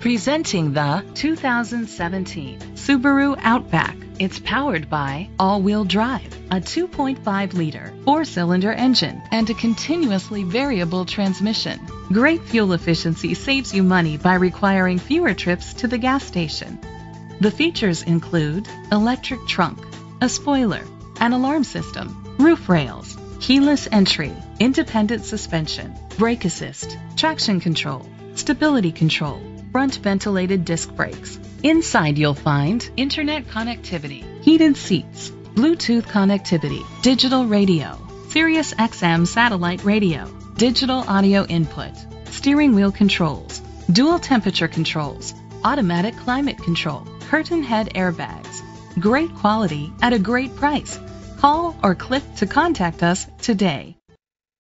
Presenting the 2017 Subaru Outback. It's powered by all-wheel drive, a 2.5-liter 4-cylinder engine, and a continuously variable transmission. Great fuel efficiency saves you money by requiring fewer trips to the gas station. The features include electric trunk, a spoiler, an alarm system, roof rails, keyless entry, independent suspension, brake assist, traction control, stability control, front ventilated disc brakes. Inside you'll find internet connectivity, heated seats, Bluetooth connectivity, digital radio, Sirius XM satellite radio, digital audio input, steering wheel controls, dual temperature controls, automatic climate control, curtain head airbags. Great quality at a great price. Call or click to contact us today.